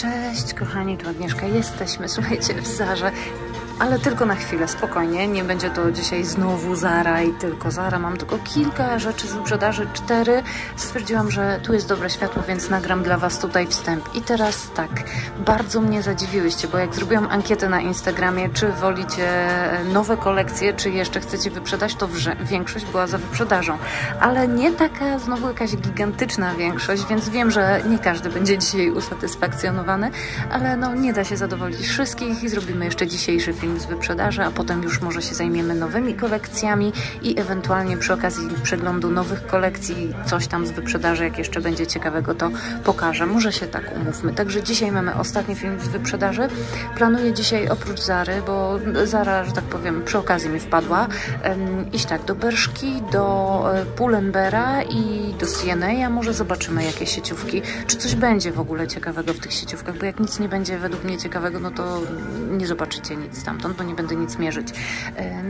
Cześć kochani, tu Agnieszka. Jesteśmy, słuchajcie, w Zarze, ale tylko na chwilę, spokojnie. Nie będzie to dzisiaj znowu Zara i tylko Zara. Mam tylko kilka rzeczy z sprzedaży, 4. Stwierdziłam, że tu jest dobre światło, więc nagram dla Was tutaj wstęp. I teraz tak, bardzo mnie zadziwiłyście, bo jak zrobiłam ankietę na Instagramie, czy wolicie nowe kolekcje, czy jeszcze chcecie wyprzedać, to większość była za wyprzedażą. Ale nie taka znowu jakaś gigantyczna większość, więc wiem, że nie każdy będzie dzisiaj usatysfakcjonowany, ale no nie da się zadowolić wszystkich i zrobimy jeszcze dzisiejszy film z wyprzedaży, a potem już może się zajmiemy nowymi kolekcjami i ewentualnie przy okazji przeglądu nowych kolekcji coś tam z wyprzedaży, jak jeszcze będzie ciekawego, to pokażę. Może się tak umówmy. Także dzisiaj mamy ostatni film z wyprzedaży. Planuję dzisiaj oprócz Zary, bo Zara, że tak powiem, przy okazji mi wpadła, iść tak do Bershki, do Pull&Beara i do Sieny, a może zobaczymy jakie sieciówki, czy coś będzie w ogóle ciekawego w tych sieciówkach, bo jak nic nie będzie według mnie ciekawego, no to nie zobaczycie nic tam, bo nie będę nic mierzyć.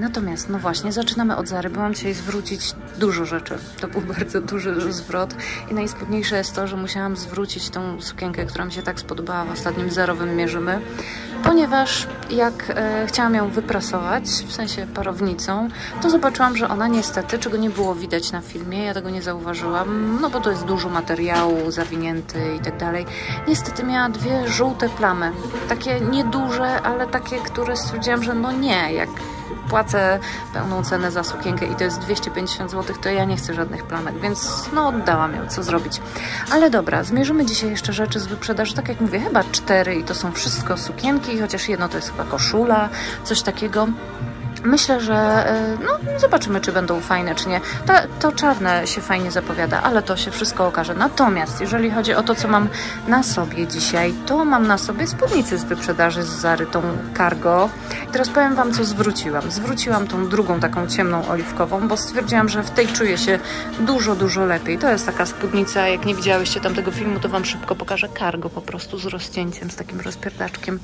Natomiast, no właśnie, zaczynamy od Zary. Byłam dzisiaj zwrócić dużo rzeczy. To był bardzo duży zwrot i najspudniejsze jest to, że musiałam zwrócić tą sukienkę, która mi się tak spodobała w ostatnim zerowym mierzymy, ponieważ jak chciałam ją wyprasować, w sensie parownicą, to zobaczyłam, że ona niestety, czego nie było widać na filmie, ja tego nie zauważyłam, no bo to jest dużo materiału, zawinięty i tak dalej. Niestety miała 2 żółte plamy. Takie nieduże, ale takie, które stwierdziłam, że no nie, jak płacę pełną cenę za sukienkę i to jest 250 zł, to ja nie chcę żadnych plamek, więc no oddałam ją, co zrobić. Ale dobra, zmierzymy dzisiaj jeszcze rzeczy z wyprzedaży, tak jak mówię, chyba 4 i to są wszystko sukienki, chociaż jedno to jest chyba koszula, coś takiego. Myślę, że no, zobaczymy, czy będą fajne, czy nie. To czarne się fajnie zapowiada, ale to się wszystko okaże. Natomiast jeżeli chodzi o to, co mam na sobie dzisiaj, to mam na sobie spódnicy z wyprzedaży z Zary, tą cargo. I teraz powiem Wam, co zwróciłam. Zwróciłam tą drugą, taką ciemną, oliwkową, bo stwierdziłam, że w tej czuję się dużo lepiej. To jest taka spódnica, jak nie widziałyście tamtego filmu, to Wam szybko pokażę, cargo po prostu z rozcięciem, z takim rozpierdaczkiem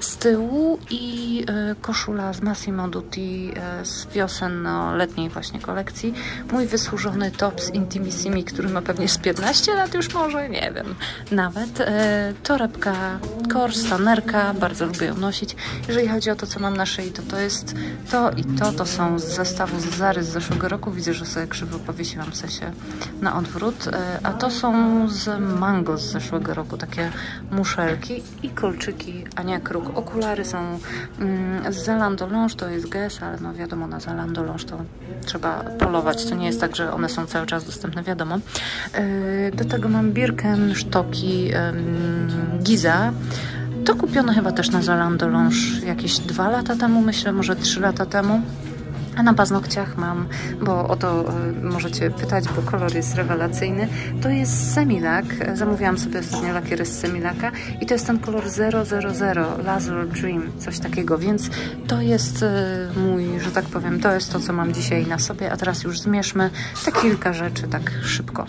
z tyłu i koszula z Massimo Dutti z wiosenno-letniej właśnie kolekcji. Mój wysłużony top z intimisimi, który ma pewnie z 15 lat już może, nie wiem, nawet. Torebka Kors, tonerka, bardzo lubię ją nosić. Jeżeli chodzi o to, co mam na szyi, to jest to i to. To są z zestawu z Zary z zeszłego roku. Widzę, że sobie krzywo powiesiłam, w sensie na odwrót. A to są z Mango z zeszłego roku. Takie muszelki i kolczyki, a nie kruk. Okulary są z Zalando Lounge, to jest Gizeh, ale no wiadomo, na Zalando Lounge to trzeba polować, to nie jest tak, że one są cały czas dostępne, wiadomo. Do tego mam Birkenstocki Gizeh. To kupione chyba też na Zalando Lounge jakieś 2 lata temu, myślę, może 3 lata temu. A na paznokciach mam, bo o to możecie pytać, bo kolor jest rewelacyjny. To jest Semilac. Zamówiłam sobie ostatnio lakiery z Semilaka i to jest ten kolor 000, Lazur Dream, coś takiego. Więc to jest mój, że tak powiem, to jest to, co mam dzisiaj na sobie. A teraz już zmierzmy te kilka rzeczy tak szybko.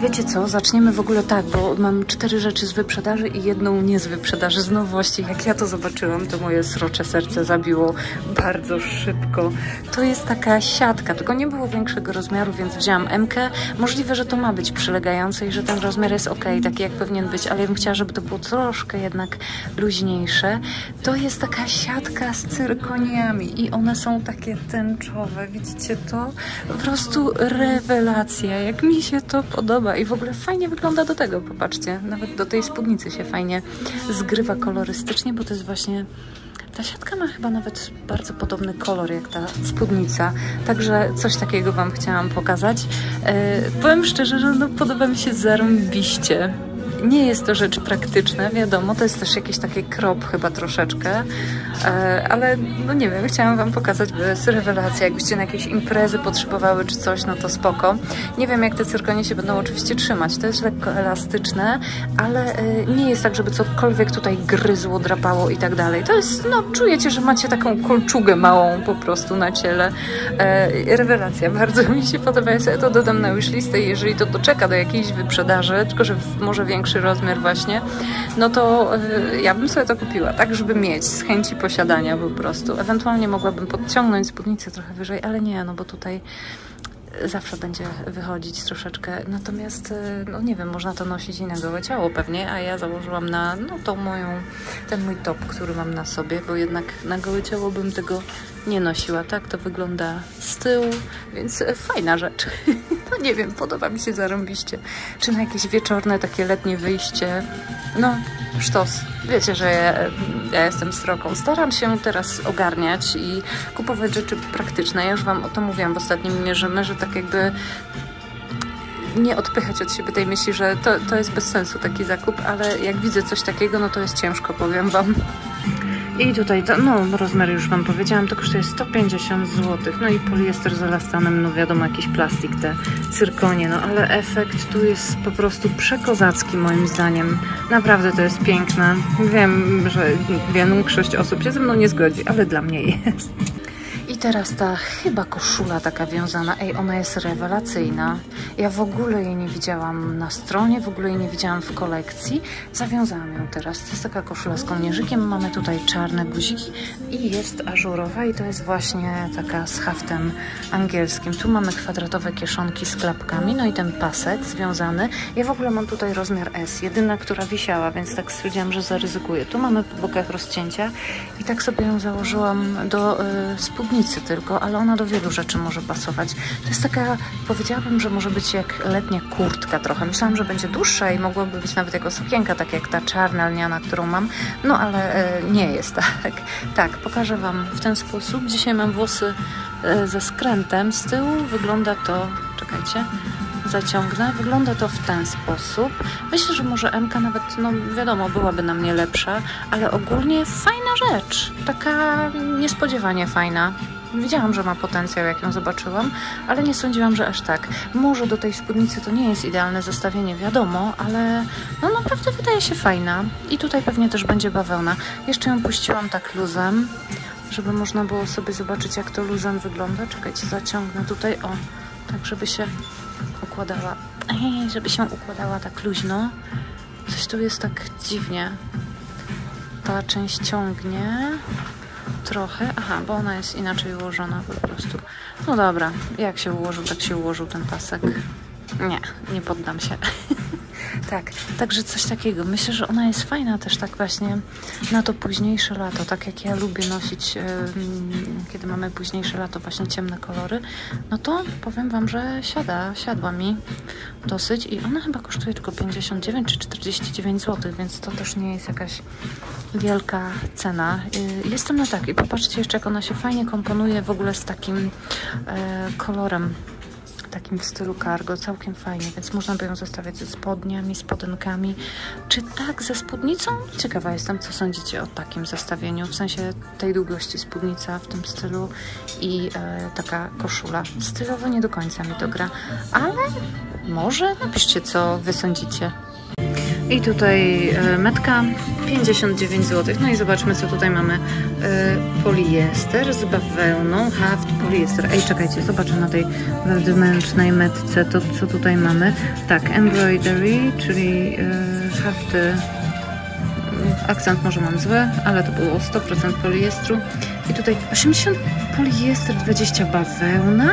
Wiecie co? Zaczniemy w ogóle tak, bo mam 4 rzeczy z wyprzedaży i jedną nie z wyprzedaży, z nowości. Jak ja to zobaczyłam, to moje srocze serce zabiło bardzo szybko. To jest taka siatka, tylko nie było większego rozmiaru, więc wzięłam M-kę. Możliwe, że to ma być przylegające i że ten rozmiar jest ok, taki jak powinien być, ale ja bym chciała, żeby to było troszkę jednak luźniejsze. To jest taka siatka z cyrkoniami i one są takie tęczowe, widzicie to? Po prostu rewelacja, jak mi się to podoba i w ogóle fajnie wygląda do tego, popatrzcie. Nawet do tej spódnicy się fajnie zgrywa kolorystycznie, bo to jest właśnie... Ta siatka ma chyba nawet bardzo podobny kolor jak ta spódnica, także coś takiego Wam chciałam pokazać. Powiem szczerze, że no, podoba mi się zarąbiście. Nie jest to rzecz praktyczna, wiadomo, to jest też jakiś taki krop chyba troszeczkę, ale no nie wiem, chciałam Wam pokazać, bo jest rewelacja, jakbyście na jakieś imprezy potrzebowały czy coś, no to spoko. Nie wiem, jak te cyrkonie się będą oczywiście trzymać, to jest lekko elastyczne, ale nie jest tak, żeby cokolwiek tutaj gryzło, drapało i tak dalej. To jest, no czujecie, że macie taką kolczugę małą po prostu na ciele. Rewelacja, bardzo mi się podoba, ja sobie to dodam na wishlistę, jeżeli to doczeka do jakiejś wyprzedaży, tylko że może większość rozmiar właśnie, no to ja bym sobie to kupiła, tak żeby mieć z chęci posiadania po prostu. Ewentualnie mogłabym podciągnąć spódnicę trochę wyżej, ale nie, no bo tutaj zawsze będzie wychodzić troszeczkę, natomiast, no nie wiem, można to nosić i na gołe ciało pewnie, a ja założyłam na ten mój top, który mam na sobie, bo jednak na gołe ciało bym tego nie nosiła, tak to wygląda z tyłu, więc fajna rzecz. No nie wiem, podoba mi się zarąbiście, czy na jakieś wieczorne takie letnie wyjście, no sztos. Wiecie, że ja jestem sroką. Staram się teraz ogarniać i kupować rzeczy praktyczne. Ja już wam o to mówiłam w ostatnim Mierzymy, że tak jakby nie odpychać od siebie tej myśli, że to jest bez sensu taki zakup, ale jak widzę coś takiego, no to jest ciężko, powiem wam. I tutaj to, no rozmiar już wam powiedziałam, to kosztuje 150 zł. No i poliester z elastanem, no wiadomo, jakiś plastik, te cyrkonie, no ale efekt tu jest po prostu przekozacki moim zdaniem. Naprawdę to jest piękne. Wiem, że większość osób się ze mną nie zgodzi, ale dla mnie jest. I teraz ta chyba koszula taka wiązana, ej, ona jest rewelacyjna. Ja w ogóle jej nie widziałam na stronie, w ogóle jej nie widziałam w kolekcji. Zawiązałam ją teraz. To jest taka koszula z kołnierzykiem, mamy tutaj czarne guziki i jest ażurowa i to jest właśnie taka z haftem angielskim. Tu mamy kwadratowe kieszonki z klapkami, no i ten pasek związany. Ja w ogóle mam tutaj rozmiar S, jedyna, która wisiała, więc tak stwierdziłam, że zaryzykuję. Tu mamy po bokach rozcięcia i tak sobie ją założyłam do spódnicy. Tylko, ale ona do wielu rzeczy może pasować. To jest taka, powiedziałabym, że może być jak letnia kurtka trochę. Myślałam, że będzie dłuższa i mogłaby być nawet jako sukienka, tak jak ta czarna lniana, którą mam, no ale nie jest tak. Tak, pokażę wam w ten sposób. Dzisiaj mam włosy ze skrętem z tyłu. Wygląda to, czekajcie, zaciągnę. Wygląda to w ten sposób. Myślę, że może M-ka nawet, no wiadomo, byłaby na mnie lepsza, ale ogólnie fajna rzecz. Taka niespodziewanie fajna. Wiedziałam, że ma potencjał, jak ją zobaczyłam, ale nie sądziłam, że aż tak. Może do tej spódnicy to nie jest idealne zestawienie, wiadomo, ale no naprawdę wydaje się fajna. I tutaj pewnie też będzie bawełna. Jeszcze ją puściłam tak luzem, żeby można było sobie zobaczyć, jak to luzem wygląda. Czekajcie, zaciągnę tutaj, o, tak żeby się układała, tak luźno. Coś tu jest tak dziwnie. Ta część ciągnie trochę, aha, bo ona jest inaczej ułożona po prostu. No dobra, jak się ułożył, tak się ułożył ten pasek. Nie, nie poddam się. Tak, także coś takiego. Myślę, że ona jest fajna też tak właśnie na to późniejsze lato, tak jak ja lubię nosić, kiedy mamy późniejsze lato, właśnie ciemne kolory, no to powiem wam, że siadła mi dosyć i ona chyba kosztuje tylko 59 czy 49 zł, więc to też nie jest jakaś wielka cena. Jestem na tak i popatrzcie jeszcze, jak ona się fajnie komponuje w ogóle z takim kolorem, takim w stylu cargo, całkiem fajnie, więc można by ją zestawiać ze spodniami, spodenkami, czy tak ze spódnicą? Ciekawa jestem, co sądzicie o takim zestawieniu, w sensie tej długości spódnica w tym stylu i taka koszula. Stylowo nie do końca mi to gra, ale może napiszcie, co wy sądzicie. I tutaj metka 59 zł. No i zobaczmy, co tutaj mamy. Poliester z bawełną, haft poliester. Ej, czekajcie, zobaczę na tej wewnętrznej metce to, co tutaj mamy. Tak, embroidery, czyli hafty. Akcent może mam zły, ale to było 100% poliestru. I tutaj 80 poliester, 20 bawełna.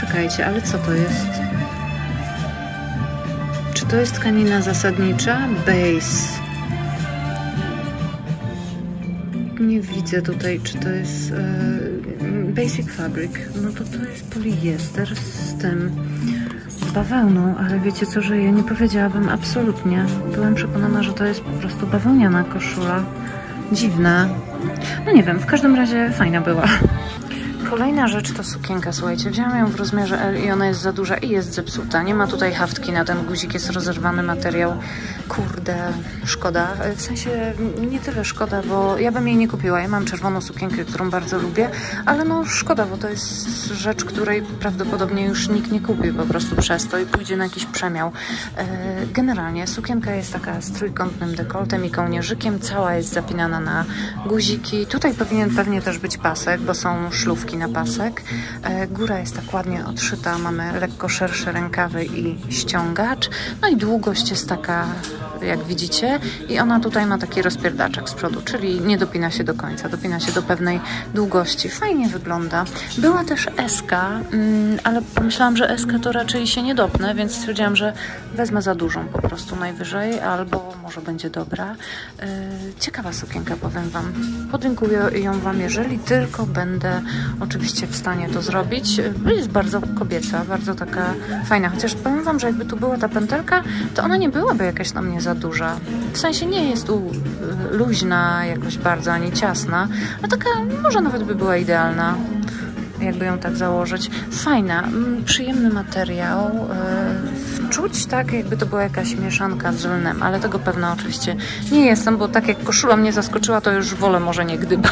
Czekajcie, ale co to jest? To jest tkanina zasadnicza, base. Nie widzę tutaj, czy to jest basic fabric. No to jest poliester z tym bawełną, ale wiecie co, że ja nie powiedziałabym absolutnie. Byłam przekonana, że to jest po prostu bawełniana koszula. Dziwna. No nie wiem, w każdym razie fajna była. Kolejna rzecz to sukienka, słuchajcie, wziąłam ją w rozmiarze L i ona jest za duża i jest zepsuta, nie ma tutaj haftki na ten guzik, jest rozerwany materiał, kurde, szkoda, w sensie nie tyle szkoda, bo ja bym jej nie kupiła, ja mam czerwoną sukienkę, którą bardzo lubię, ale no szkoda, bo to jest rzecz, której prawdopodobnie już nikt nie kupi po prostu przez to i pójdzie na jakiś przemiał. Generalnie sukienka jest taka z trójkątnym dekoltem i kołnierzykiem, cała jest zapinana na guziki, tutaj powinien pewnie też być pasek, bo są szlufki na pasek. Góra jest tak ładnie odszyta, mamy lekko szersze rękawy i ściągacz. No i długość jest taka, jak widzicie, i ona tutaj ma taki rozpierdaczek z przodu, czyli nie dopina się do końca, dopina się do pewnej długości. Fajnie wygląda. Była też S-ka, ale pomyślałam, że S-ka to raczej się nie dopnę, więc stwierdziłam, że wezmę za dużą po prostu najwyżej, albo może będzie dobra. Ciekawa sukienka, powiem Wam. Podlinkuję ją Wam, jeżeli tylko będę oczywiście w stanie to zrobić. Jest bardzo kobieca, bardzo taka fajna, chociaż powiem Wam, że jakby tu była ta pętelka, to ona nie byłaby jakaś na mnie za duża. W sensie nie jest tu luźna jakoś bardzo, ani ciasna, a taka może nawet by była idealna, jakby ją tak założyć. Fajna, przyjemny materiał, czuć tak, jakby to była jakaś mieszanka z lnem, ale tego pewna oczywiście nie jestem, bo tak jak koszula mnie zaskoczyła, to już wolę może nie gdybać.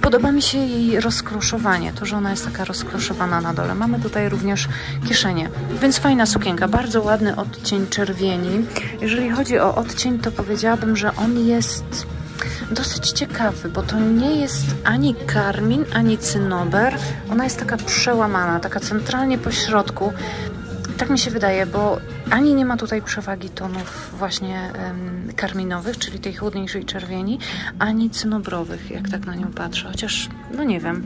Podoba mi się jej rozkroszowanie, to, że ona jest taka rozkroszowana na dole. Mamy tutaj również kieszenie, więc fajna sukienka, bardzo ładny odcień czerwieni. Jeżeli chodzi o odcień, to powiedziałabym, że on jest dosyć ciekawy, bo to nie jest ani karmin, ani cynober. Ona jest taka przełamana, taka centralnie po środku. Tak mi się wydaje, bo ani nie ma tutaj przewagi tonów właśnie karminowych, czyli tej chłodniejszej czerwieni, ani cynobrowych, jak tak na nią patrzę. Chociaż, no nie wiem,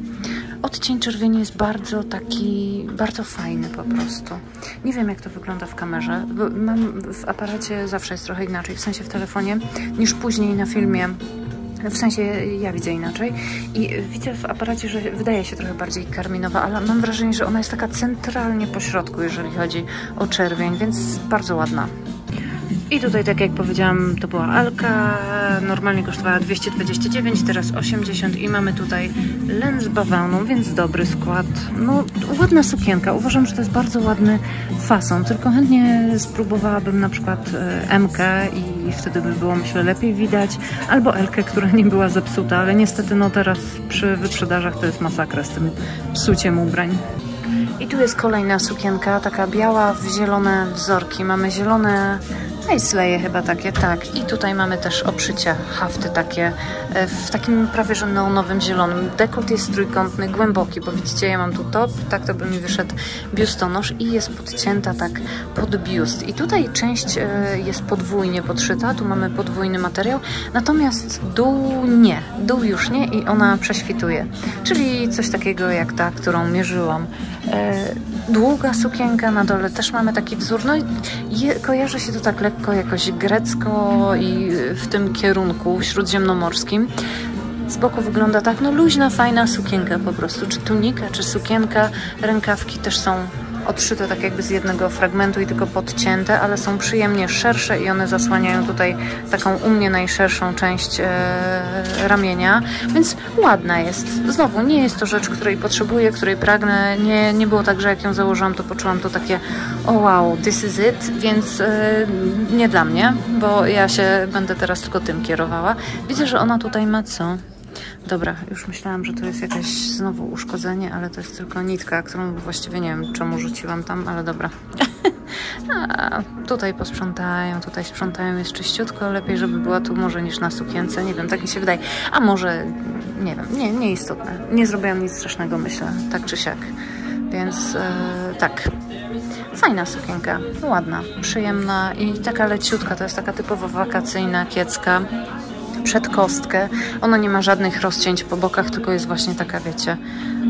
odcień czerwieni jest bardzo taki, bardzo fajny po prostu. Nie wiem, jak to wygląda w kamerze, bo mam w aparacie zawsze jest trochę inaczej, w sensie w telefonie, niż później na filmie. W sensie ja widzę inaczej i widzę w aparacie, że wydaje się trochę bardziej karminowa, ale mam wrażenie, że ona jest taka centralnie po środku, jeżeli chodzi o czerwień, więc bardzo ładna. I tutaj, tak jak powiedziałam, to była Alka, normalnie kosztowała 229, teraz 80 i mamy tutaj len z bawełną, więc dobry skład. No, ładna sukienka, uważam, że to jest bardzo ładny fason, tylko chętnie spróbowałabym na przykład M-kę i wtedy by było, myślę, lepiej widać, albo L-kę, która nie była zepsuta, ale niestety no teraz przy wyprzedażach to jest masakra z tym psuciem ubrań. I tu jest kolejna sukienka, taka biała w zielone wzorki, mamy zielone slaje chyba takie, tak. I tutaj mamy też obszycia, hafty takie w takim prawie że neonowym zielonym. Dekolt jest trójkątny, głęboki, bo widzicie, ja mam tu top, tak to by mi wyszedł biustonosz i jest podcięta tak pod biust. I tutaj część jest podwójnie podszyta, tu mamy podwójny materiał, natomiast dół nie, dół już nie i ona prześwituje. Czyli coś takiego jak ta, którą mierzyłam. Długa sukienka, na dole też mamy taki wzór, no i kojarzy się to tak lekko jakoś grecko i w tym kierunku śródziemnomorskim. Z boku wygląda tak, no luźna, fajna sukienka po prostu, czy tunika, czy sukienka, rękawki też są odszyte tak jakby z jednego fragmentu i tylko podcięte, ale są przyjemnie szersze i one zasłaniają tutaj taką u mnie najszerszą część ramienia, więc ładna jest. Znowu, nie jest to rzecz, której potrzebuję, której pragnę, nie było tak, że jak ją założyłam, to poczułam to takie o wow, this is it, więc nie dla mnie, bo ja się będę teraz tylko tym kierowała. Widzę, że ona tutaj ma co? Dobra, już myślałam, że to jest jakieś znowu uszkodzenie, ale to jest tylko nitka, którą właściwie nie wiem, czemu rzuciłam tam, ale dobra. A, tutaj posprzątają, tutaj sprzątają, jest czyściutko, lepiej, żeby była tu może niż na sukience, nie wiem, tak mi się wydaje. A może, nie wiem, nieistotne. Nie zrobiłam nic strasznego, myślę, tak czy siak. Więc tak. Fajna sukienka, ładna, przyjemna i taka leciutka, to jest taka typowo wakacyjna kiecka. Przed kostkę. Ona nie ma żadnych rozcięć po bokach, tylko jest właśnie taka, wiecie,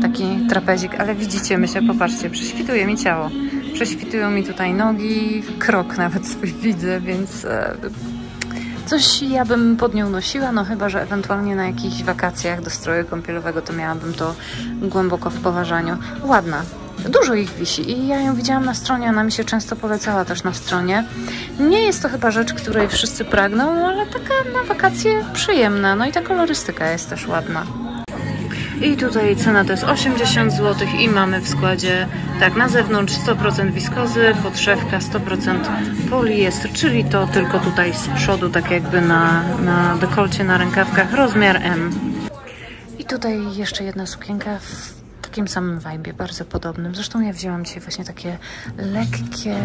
taki trapezik. Ale widzicie, myślę, popatrzcie, prześwituje mi ciało. Prześwitują mi tutaj nogi, krok nawet swój widzę, więc coś ja bym pod nią nosiła, no chyba, że ewentualnie na jakichś wakacjach do stroju kąpielowego to miałabym to głęboko w poważaniu. Ładna. Dużo ich wisi i ja ją widziałam na stronie, ona mi się często polecała też na stronie. Nie jest to chyba rzecz, której wszyscy pragną, ale taka na wakacje przyjemna, no i ta kolorystyka jest też ładna. I tutaj cena to jest 80 zł i mamy w składzie, tak, na zewnątrz 100% wiskozy, podszewka 100% poliestr, czyli to tylko tutaj z przodu, tak jakby na dekolcie, na rękawkach, rozmiar M. I tutaj jeszcze jedna sukienka w takim samym vibe, bardzo podobnym. Zresztą ja wzięłam dzisiaj właśnie takie lekkie,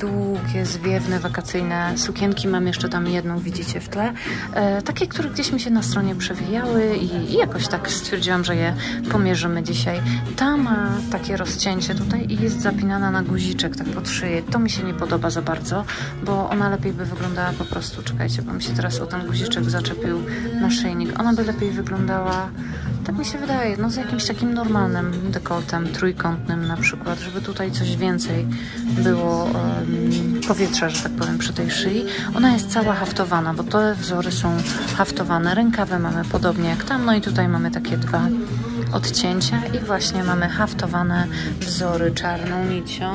długie, zwiewne, wakacyjne sukienki. Mam jeszcze tam jedną, widzicie w tle. Takie, które gdzieś mi się na stronie przewijały i jakoś tak stwierdziłam, że je pomierzymy dzisiaj. Ta ma takie rozcięcie tutaj i jest zapinana na guziczek, tak pod szyję. To mi się nie podoba za bardzo, bo ona lepiej by wyglądała po prostu, czekajcie, bo mi się teraz o ten guziczek zaczepił na szyjnik. Ona by lepiej wyglądała, tak mi się wydaje, no z jakimś takim normalnym dekoltem, trójkątnym na przykład, żeby tutaj coś więcej było powietrza, że tak powiem, przy tej szyi. Ona jest cała haftowana, bo te wzory są haftowane. Rękawy mamy podobnie jak tam, no i tutaj mamy takie dwa odcięcia i właśnie mamy haftowane wzory czarną nicią.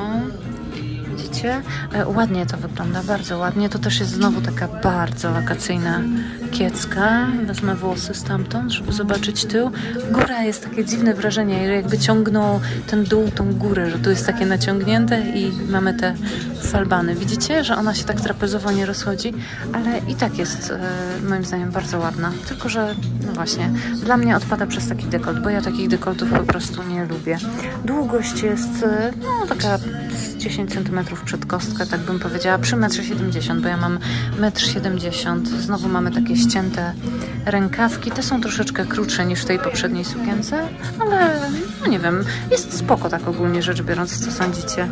Widzicie? Ładnie to wygląda, bardzo ładnie. To też jest znowu taka bardzo wakacyjna kiecka. Wezmę włosy stamtąd, żeby zobaczyć tył. Góra jest takie dziwne wrażenie, jakby ciągnął ten dół, tą górę, że tu jest takie naciągnięte i mamy te falbany. Widzicie, że ona się tak trapezowo nie rozchodzi, ale i tak jest moim zdaniem bardzo ładna. Tylko, że no właśnie, dla mnie odpada przez taki dekolt, bo ja takich dekoltów po prostu nie lubię. Długość jest no taka 10 cm przed kostkę, tak bym powiedziała, przy 1,70 m, bo ja mam 1,70 m. Znowu mamy takie ścięte rękawki. Te są troszeczkę krótsze niż w tej poprzedniej sukience, ale no nie wiem, jest spoko tak ogólnie rzecz biorąc, co sądzicie?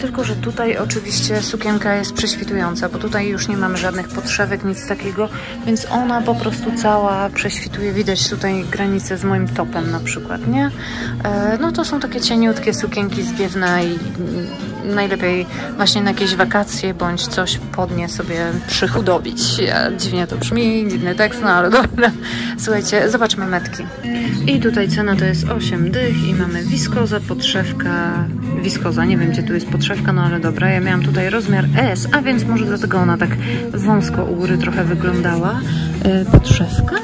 Tylko, że tutaj oczywiście sukienka jest prześwitująca, bo tutaj już nie mamy żadnych podszewek, nic takiego, więc ona po prostu cała prześwituje. Widać tutaj granicę z moim topem na przykład, nie? No to są takie cieniutkie sukienki zwiewne i najlepiej właśnie na jakieś wakacje bądź coś pod nie sobie przychudobić. Dziwnie to brzmi, dziwny tekst, no ale dobra. Słuchajcie, zobaczmy metki. I tutaj cena to jest 8 dych i mamy wiskozę, podszewka, wiskoza, nie wiem gdzie tu jest podszewka, no ale dobra, ja miałam tutaj rozmiar S, a więc może dlatego ona tak wąsko u góry trochę wyglądała. Podszewka?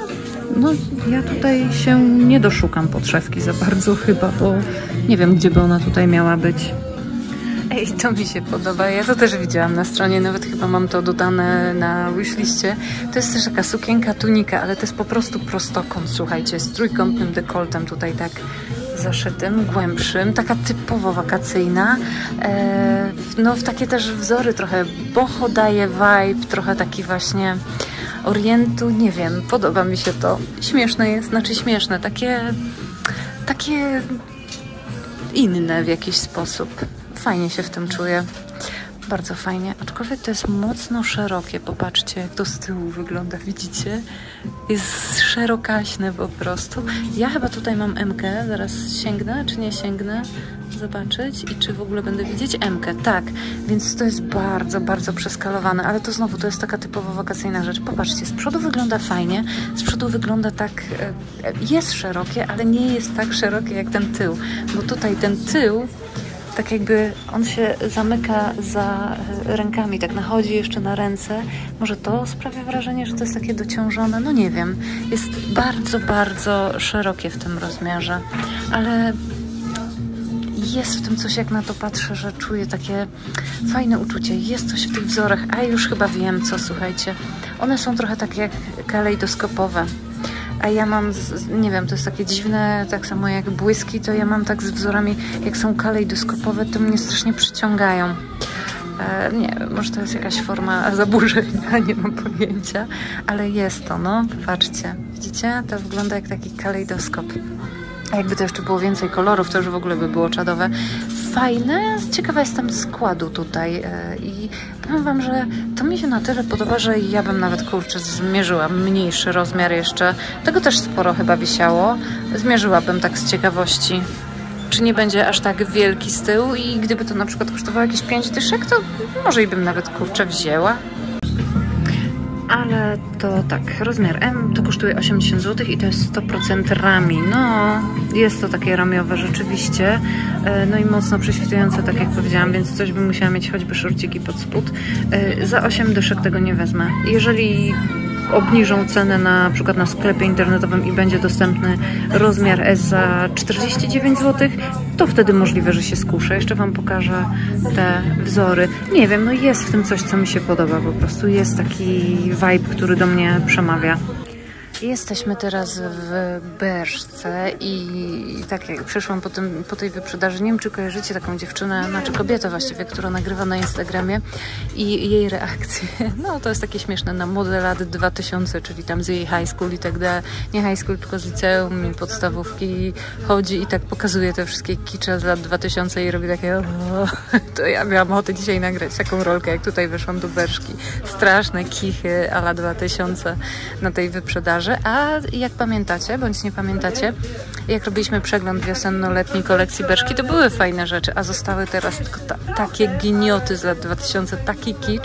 No ja tutaj się nie doszukam podszewki za bardzo chyba, bo nie wiem gdzie by ona tutaj miała być. Ej, to mi się podoba, ja to też widziałam na stronie, nawet chyba mam to dodane na wishliście. To jest też taka sukienka, tunika, ale to jest po prostu prostokąt, słuchajcie, z trójkątnym dekoltem tutaj tak zaszytym, głębszym, taka typowo wakacyjna, no w takie też wzory trochę boho daje vibe, trochę taki właśnie orientu, nie wiem, podoba mi się to. Śmieszne jest, znaczy śmieszne, takie inne w jakiś sposób. Fajnie się w tym czuję, bardzo fajnie, aczkolwiek to jest mocno szerokie, popatrzcie jak to z tyłu wygląda, widzicie? Jest szerokaśne po prostu. Ja chyba tutaj mam M-kę, zaraz sięgnę czy nie sięgnę, zobaczyć i czy w ogóle będę widzieć M-kę, tak, więc to jest bardzo, bardzo przeskalowane, ale to znowu to jest taka typowo wakacyjna rzecz, popatrzcie, z przodu wygląda fajnie, z przodu wygląda tak, jest szerokie, ale nie jest tak szerokie jak ten tył, bo tutaj ten tył tak jakby on się zamyka za rękami, tak nachodzi jeszcze na ręce. Może to sprawia wrażenie, że to jest takie dociążone? No nie wiem. Jest bardzo, bardzo szerokie w tym rozmiarze, ale jest w tym coś, jak na to patrzę, że czuję takie fajne uczucie. Jest coś w tych wzorach, a już chyba wiem co, słuchajcie. One są trochę takie jak kalejdoskopowe. A ja mam, nie wiem, to jest takie dziwne, tak samo jak błyski, to ja mam tak z wzorami, jak są kalejdoskopowe, to mnie strasznie przyciągają. Nie wiem, może to jest jakaś forma zaburzenia, nie mam pojęcia, ale jest to, no, patrzcie, widzicie? To wygląda jak taki kalejdoskop. A jakby to jeszcze było więcej kolorów, to już w ogóle by było czadowe. Fajne, ciekawa jestem składu tutaj i powiem wam, że to mi się na tyle podoba, że ja bym nawet, kurczę, zmierzyła mniejszy rozmiar jeszcze. Tego też sporo chyba wisiało. Zmierzyłabym tak z ciekawości, czy nie będzie aż tak wielki z tyłu i gdyby to na przykład kosztowało jakieś 5 dyszek, to może i bym nawet, kurczę, wzięła. Ale to tak, rozmiar M to kosztuje 80 zł i to jest 100% rami. No, jest to takie ramiowe rzeczywiście. No i mocno prześwitujące, tak jak powiedziałam, więc coś bym musiała mieć choćby szorciki pod spód. Za 8 dyszek tego nie wezmę. Jeżeli obniżą cenę na przykład na sklepie internetowym i będzie dostępny rozmiar S za 49 zł, to wtedy możliwe, że się skuszę. Jeszcze wam pokażę te wzory. Nie wiem, no jest w tym coś, co mi się podoba. Po prostu jest taki vibe, który do mnie przemawia. Jesteśmy teraz w Bershce i tak jak przyszłam po tej wyprzedaży, nie wiem czy kojarzycie taką dziewczynę, znaczy kobietę właściwie, która nagrywa na Instagramie i jej reakcje, no to jest takie śmieszne, na młode lat 2000, czyli tam z jej high school i tak dalej, nie high school tylko z liceum i podstawówki, chodzi i tak pokazuje te wszystkie kicze z lat 2000 i robi takie to ja miałam ochotę dzisiaj nagrać taką rolkę, jak tutaj wyszłam do Bershki, straszne kichy a la 2000 na tej wyprzedaży. A jak pamiętacie, bądź nie pamiętacie, jak robiliśmy przegląd wiosenno-letniej kolekcji Bershki, to były fajne rzeczy, a zostały teraz tylko takie gnioty z lat 2000, taki kicz.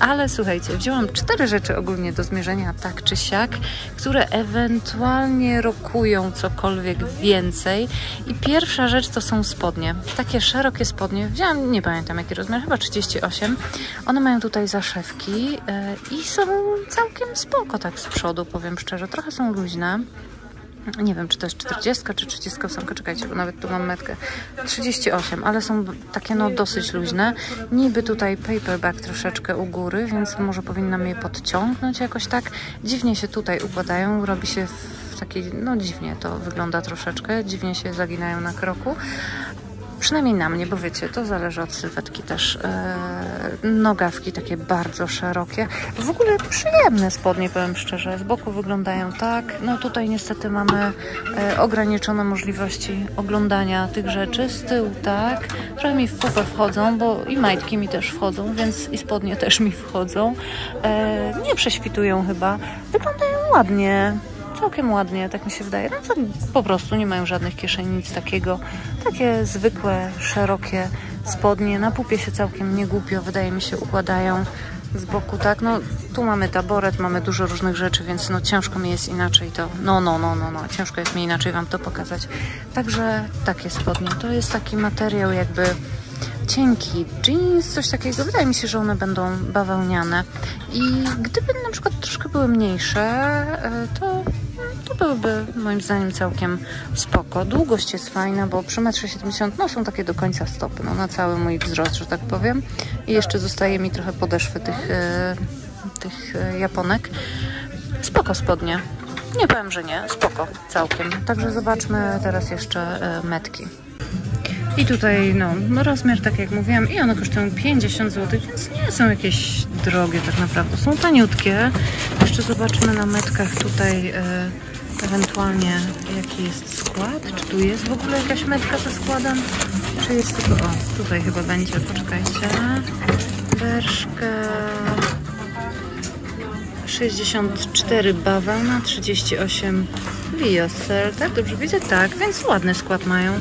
Ale słuchajcie, wzięłam 4 rzeczy ogólnie do zmierzenia, tak czy siak, które ewentualnie rokują cokolwiek więcej. I pierwsza rzecz to są spodnie. Takie szerokie spodnie. Wzięłam, nie pamiętam jaki rozmiar, chyba 38. One mają tutaj zaszewki i są całkiem spoko tak z przodu, powiem szczerze. Że trochę są luźne. Nie wiem, czy to jest 40 czy 38, czekajcie, bo nawet tu mam metkę. 38, ale są takie no dosyć luźne. Niby tutaj paperback troszeczkę u góry, więc może powinnam je podciągnąć jakoś tak. Dziwnie się tutaj układają, robi się taki, no dziwnie to wygląda troszeczkę, dziwnie się zaginają na kroku. Przynajmniej na mnie, bo wiecie, to zależy od sylwetki też. Nogawki takie bardzo szerokie. W ogóle przyjemne spodnie, powiem szczerze. Z boku wyglądają tak. No tutaj niestety mamy ograniczone możliwości oglądania tych rzeczy. Z tyłu tak. Trochę mi w pupę wchodzą, bo i majtki mi też wchodzą, więc i spodnie też mi wchodzą. Nie prześwitują chyba. Wyglądają ładnie. Całkiem ładnie, tak mi się wydaje. No to po prostu nie mają żadnych kieszeni, nic takiego. Takie zwykłe, szerokie spodnie. Na pupie się całkiem niegłupio, wydaje mi się, układają z boku, tak. No tu mamy taboret, mamy dużo różnych rzeczy, więc no ciężko mi jest inaczej to... No, ciężko jest mi inaczej wam to pokazać. Także takie spodnie. To jest taki materiał jakby... cienki jeans, coś takiego. Wydaje mi się, że one będą bawełniane i gdyby na przykład troszkę były mniejsze, to byłyby moim zdaniem całkiem spoko. Długość jest fajna, bo przy 1,70 m no, są takie do końca stopy, no, na cały mój wzrost, że tak powiem. I jeszcze zostaje mi trochę podeszwy tych japonek. Spoko spodnie. Nie powiem, że nie. Spoko całkiem. Także zobaczmy teraz jeszcze metki. I tutaj no rozmiar, tak jak mówiłam, i one kosztują 50 zł, więc nie są jakieś drogie tak naprawdę, są taniutkie. Jeszcze zobaczmy na metkach tutaj ewentualnie jaki jest skład, czy tu jest w ogóle jakaś metka ze składem, czy jest tylko, o tutaj chyba będzie, poczekajcie, Bershka 64 bawełna, 38 wiosel, tak dobrze widzę, tak, więc ładny skład mają.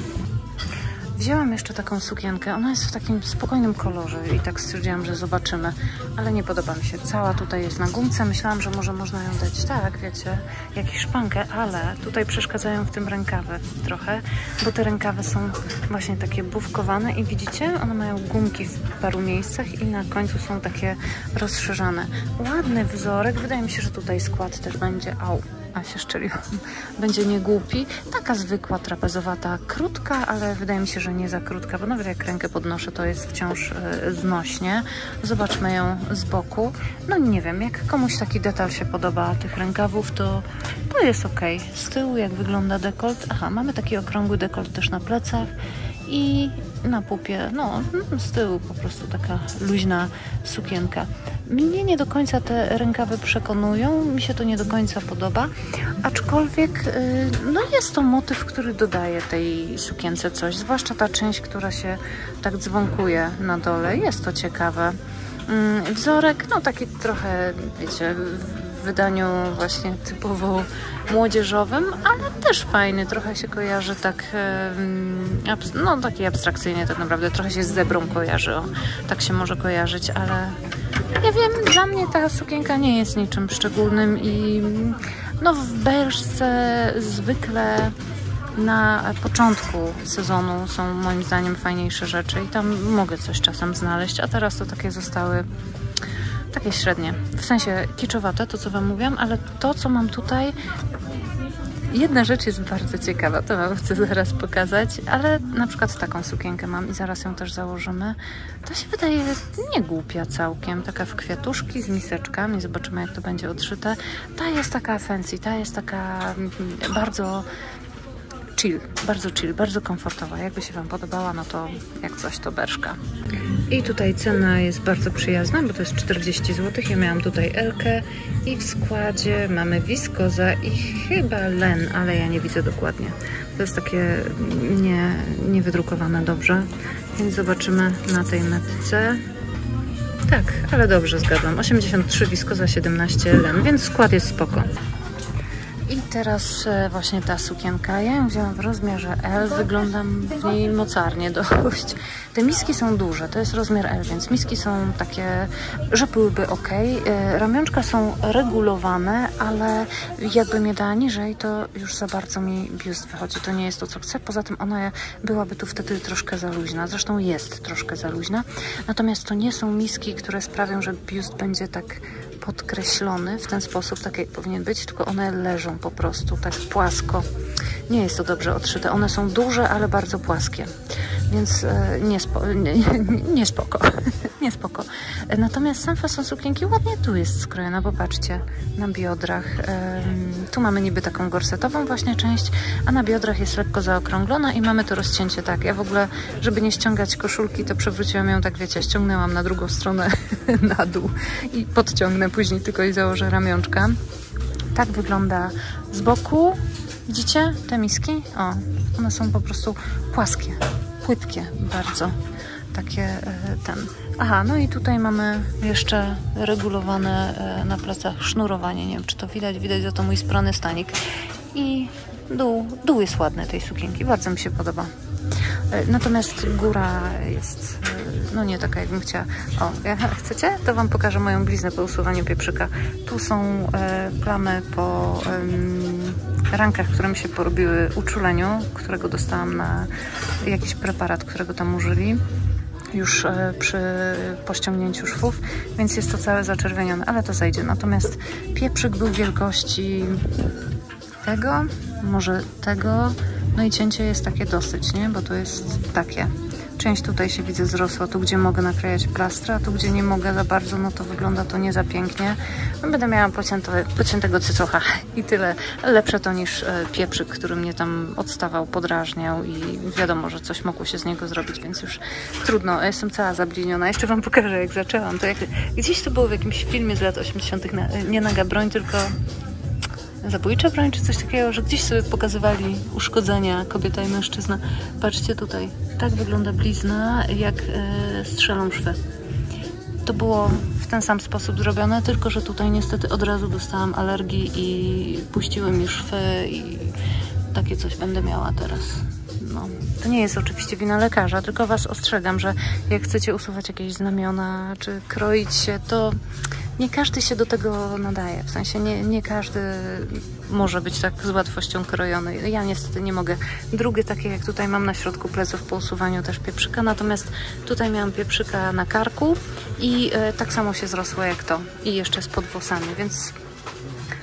Wzięłam jeszcze taką sukienkę, ona jest w takim spokojnym kolorze i tak stwierdziłam, że zobaczymy, ale nie podoba mi się. Cała tutaj jest na gumce, myślałam, że może można ją dać tak, wiecie, jak i szpankę, ale tutaj przeszkadzają w tym rękawy trochę, bo te rękawy są właśnie takie bufkowane i widzicie, one mają gumki w paru miejscach i na końcu są takie rozszerzane. Ładny wzorek, wydaje mi się, że tutaj skład też będzie, au, a się szczeliłam, będzie niegłupi. Taka zwykła, trapezowata, krótka, ale wydaje mi się, że nie za krótka, bo nawet jak rękę podnoszę, to jest wciąż znośnie. Zobaczmy ją z boku. No nie wiem, jak komuś taki detal się podoba tych rękawów, to jest ok. Z tyłu jak wygląda dekolt? Aha, mamy taki okrągły dekolt też na plecach i na pupie, no z tyłu po prostu taka luźna sukienka. Mnie nie do końca te rękawy przekonują, mi się to nie do końca podoba, aczkolwiek no jest to motyw, który dodaje tej sukience coś, zwłaszcza ta część, która się tak dzwonkuje na dole, jest to ciekawe. Wzorek, no taki trochę, wiecie, w wydaniu właśnie typowo młodzieżowym, ale też fajny, trochę się kojarzy tak, no taki abstrakcyjnie tak naprawdę, trochę się z zebrą kojarzy, o, tak się może kojarzyć, ale ja wiem, dla mnie ta sukienka nie jest niczym szczególnym i no w Bershce zwykle na początku sezonu są moim zdaniem fajniejsze rzeczy i tam mogę coś czasem znaleźć, a teraz to takie zostały takie średnie, w sensie kiczowate, to co wam mówiłam, ale to co mam tutaj Jedna rzecz jest bardzo ciekawa, to wam chcę zaraz pokazać, ale na przykład taką sukienkę mam i zaraz ją też założymy. To się wydaje nie głupia całkiem, taka w kwiatuszki z miseczkami, zobaczymy jak to będzie odszyte. Ta jest taka fancy, ta jest taka bardzo chill, bardzo chill, bardzo komfortowa. Jakby się wam podobała, no to jak coś to Bershka. I tutaj cena jest bardzo przyjazna, bo to jest 40 zł. Ja miałam tutaj L-kę i w składzie mamy wiskoza i chyba len, ale ja nie widzę dokładnie. To jest takie niewydrukowane dobrze, więc zobaczymy na tej metce. Tak, ale dobrze zgadłam. 83 wiskoza, 17 len, więc skład jest spoko. I teraz właśnie ta sukienka, ja ją wzięłam w rozmiarze L, wyglądam w niej mocarnie dość. Te miski są duże, to jest rozmiar L, więc miski są takie, że byłyby ok. Ramionczka są regulowane, ale jakbym je dała niżej, to już za bardzo mi biust wychodzi. To nie jest to, co chcę, poza tym ona byłaby tu wtedy troszkę za luźna, zresztą jest troszkę za luźna. Natomiast to nie są miski, które sprawią, że biust będzie tak podkreślony w ten sposób, tak jak powinien być, tylko one leżą po prostu tak płasko. Nie jest to dobrze odszyte. One są duże, ale bardzo płaskie, więc niespoko. Natomiast sam fason sukienki ładnie tu jest skrojona, bo patrzcie, na biodrach. Tu mamy niby taką gorsetową właśnie część, a na biodrach jest lekko zaokrąglona i mamy to rozcięcie tak. Ja w ogóle, żeby nie ściągać koszulki, to przewróciłam ją tak, wiecie, ściągnęłam na drugą stronę na dół i podciągnę później tylko i założę ramionczka. Tak wygląda z boku. Widzicie te miski? O, one są po prostu płaskie, płytkie bardzo. Takie ten. Aha, no i tutaj mamy jeszcze regulowane na plecach sznurowanie. Nie wiem, czy to widać. Widać za to mój sprany stanik. I dół jest ładny tej sukienki. Bardzo mi się podoba. Natomiast góra jest no nie taka, jakbym chciała. O, chcecie? To wam pokażę moją bliznę po usuwaniu pieprzyka. Tu są plamy po rankach, które mi się porobiły uczuleniu, którego dostałam na jakiś preparat, którego tam użyli już przy pościągnięciu szwów, więc jest to całe zaczerwienione, ale to zejdzie. Natomiast pieprzyk był wielkości tego, może tego, no i cięcie jest takie dosyć, nie? Bo to jest takie. Część tutaj się widzę wzrosła, tu gdzie mogę naklejać plastra, a tu gdzie nie mogę za bardzo, no to wygląda to nie za pięknie. No, będę miała pociętego cycocha i tyle. Lepsze to niż pieprzyk, który mnie tam odstawał, podrażniał i wiadomo, że coś mogło się z niego zrobić, więc już trudno. Jestem cała zabliniona. Jeszcze wam pokażę, jak zaczęłam. To jak gdzieś to było w jakimś filmie z lat 80. Nie naga broń, tylko zabójcza broń czy coś takiego, że gdzieś sobie pokazywali uszkodzenia kobieta i mężczyzna. Patrzcie tutaj, tak wygląda blizna, jak strzelą szwy. To było w ten sam sposób zrobione, tylko że tutaj niestety od razu dostałam alergii i puściły mi szwy i takie coś będę miała teraz. No, to nie jest oczywiście wina lekarza, tylko was ostrzegam, że jak chcecie usuwać jakieś znamiona czy kroić się, to nie każdy się do tego nadaje, w sensie nie każdy może być tak z łatwością krojony. Ja niestety nie mogę. Drugie takie jak tutaj mam na środku pleców po usuwaniu też pieprzyka, natomiast tutaj miałam pieprzyka na karku i tak samo się zrosło jak to i jeszcze z pod włosami, więc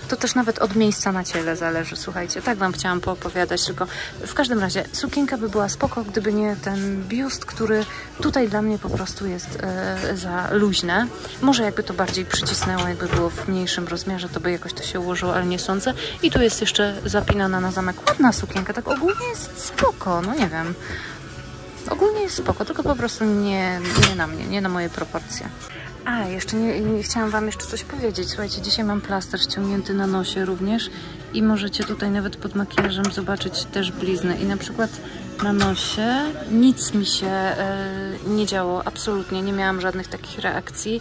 to też nawet od miejsca na ciele zależy, słuchajcie, tak wam chciałam poopowiadać, tylko w każdym razie sukienka by była spoko, gdyby nie ten biust, który tutaj dla mnie po prostu jest za luźne. Może jakby to bardziej przycisnęło, jakby było w mniejszym rozmiarze, to by jakoś to się ułożyło, ale nie sądzę. I tu jest jeszcze zapinana na zamek ładna sukienka, tak ogólnie jest spoko, no nie wiem. Ogólnie jest spoko, tylko po prostu nie na mnie, nie na moje proporcje. A, jeszcze nie chciałam wam jeszcze coś powiedzieć. Słuchajcie, dzisiaj mam plaster ściągnięty na nosie również i możecie tutaj nawet pod makijażem zobaczyć też bliznę. I na przykład na nosie nic mi się nie działo, absolutnie. Nie miałam żadnych takich reakcji.